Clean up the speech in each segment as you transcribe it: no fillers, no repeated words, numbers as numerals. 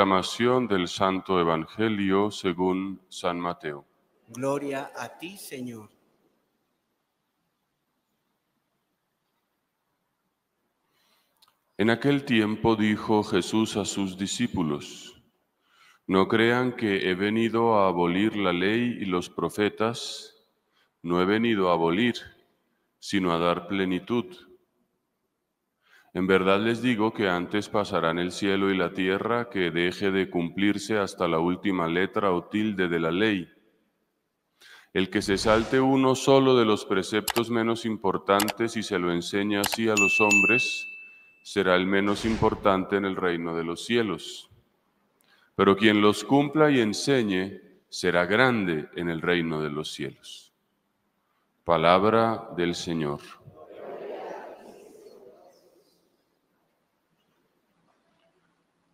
Proclamación del Santo Evangelio según San Mateo. Gloria a ti, Señor. En aquel tiempo dijo Jesús a sus discípulos: No crean que he venido a abolir la ley y los profetas. No he venido a abolir, sino a dar plenitud. En verdad les digo que antes pasarán el cielo y la tierra que deje de cumplirse hasta la última letra o tilde de la ley. El que se salte uno solo de los preceptos menos importantes y se lo enseña así a los hombres, será el menos importante en el reino de los cielos. Pero quien los cumpla y enseñe, será grande en el reino de los cielos. Palabra del Señor.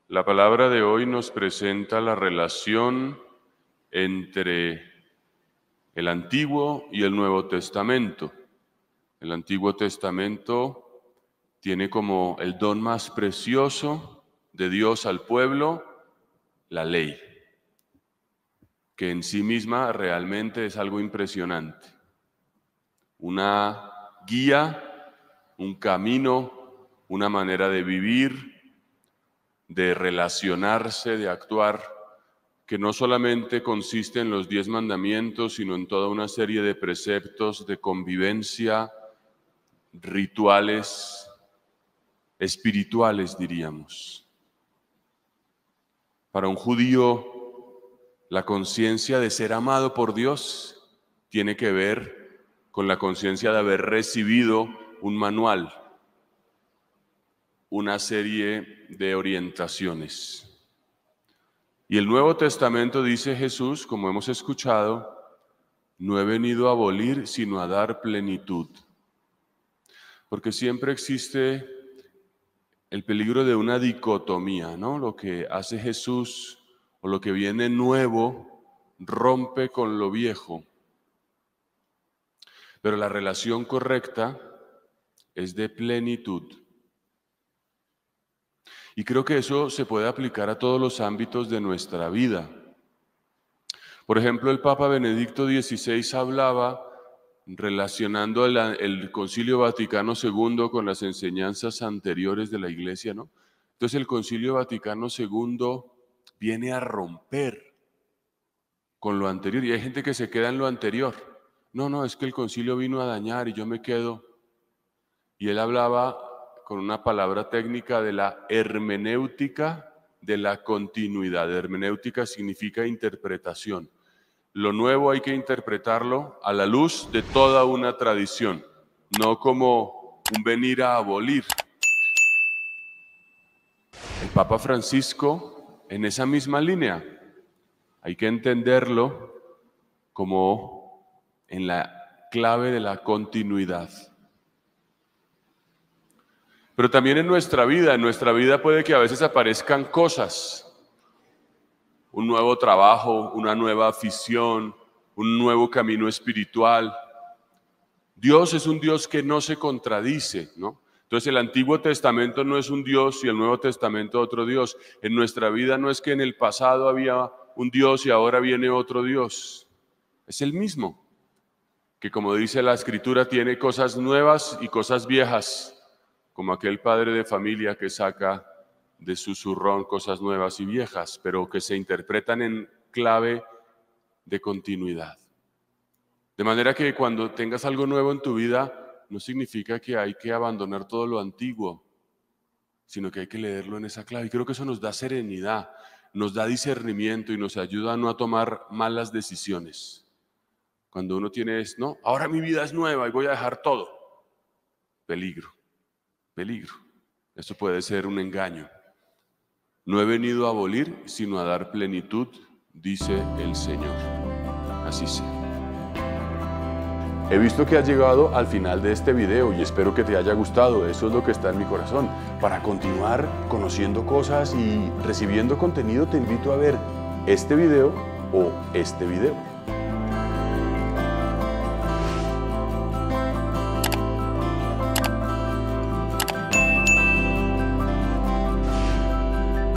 La palabra de hoy nos presenta la relación entre el Antiguo y el Nuevo Testamento. El Antiguo Testamento tiene como el don más precioso de Dios al pueblo la ley, que en sí misma realmente es algo impresionante. Una guía, un camino, una manera de vivir, de relacionarse, de actuar, que no solamente consiste en los 10 mandamientos, sino en toda una serie de preceptos de convivencia, rituales, espirituales, diríamos. Para un judío, la conciencia de ser amado por Dios tiene que ver con la conciencia de haber recibido un manual, una serie de orientaciones. Y el Nuevo Testamento, dice Jesús, como hemos escuchado, no he venido a abolir, sino a dar plenitud. Porque siempre existe el peligro de una dicotomía, ¿no? Lo que hace Jesús o lo que viene nuevo rompe con lo viejo. Pero la relación correcta es de plenitud. Y creo que eso se puede aplicar a todos los ámbitos de nuestra vida. Por ejemplo, el Papa Benedicto XVI hablaba, relacionando el Concilio Vaticano II con las enseñanzas anteriores de la Iglesia, ¿no? Entonces el Concilio Vaticano II viene a romper con lo anterior. Y hay gente que se queda en lo anterior. No, es que el concilio vino a dañar y yo me quedo. Y él hablaba con una palabra técnica de la hermenéutica de la continuidad. Hermenéutica significa interpretación. Lo nuevo hay que interpretarlo a la luz de toda una tradición, no como un venir a abolir. El Papa Francisco, en esa misma línea, hay que entenderlo como en la clave de la continuidad. Pero también en nuestra vida puede que a veces aparezcan cosas, un nuevo trabajo, una nueva afición, un nuevo camino espiritual. Dios es un Dios que no se contradice, ¿no? Entonces el Antiguo Testamento no es un Dios y el Nuevo Testamento otro Dios. En nuestra vida no es que en el pasado había un Dios y ahora viene otro Dios. Es el mismo, que como dice la Escritura tiene cosas nuevas y cosas viejas, como aquel padre de familia que saca de su zurrón cosas nuevas y viejas, pero que se interpretan en clave de continuidad. De manera que cuando tengas algo nuevo en tu vida, no significa que hay que abandonar todo lo antiguo, sino que hay que leerlo en esa clave. Y creo que eso nos da serenidad, nos da discernimiento y nos ayuda a no tomar malas decisiones. Cuando uno tiene esto, no, ahora mi vida es nueva y voy a dejar todo. Peligro. Esto puede ser un engaño. No he venido a abolir, sino a dar plenitud, dice el Señor. Así sea. He visto que has llegado al final de este video y espero que te haya gustado. Eso es lo que está en mi corazón. Para continuar conociendo cosas y recibiendo contenido, te invito a ver este video o este video.